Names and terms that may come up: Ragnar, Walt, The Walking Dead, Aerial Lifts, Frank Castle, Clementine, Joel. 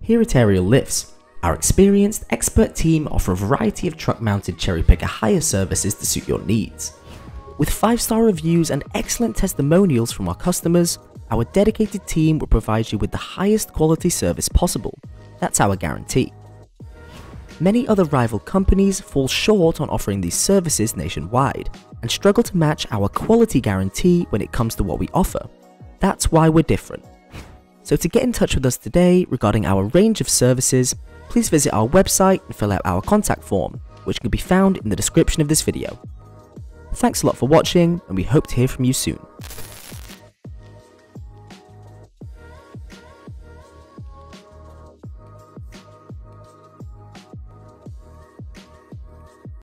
Here at Aerial Lifts, our experienced, expert team offer a variety of truck-mounted cherry-picker hire services to suit your needs. With 5-star reviews and excellent testimonials from our customers, our dedicated team will provide you with the highest quality service possible. That's our guarantee. Many other rival companies fall short on offering these services nationwide and struggle to match our quality guarantee when it comes to what we offer. That's why we're different. So to get in touch with us today regarding our range of services, please visit our website and fill out our contact form, which can be found in the description of this video. Thanks a lot for watching, and we hope to hear from you soon.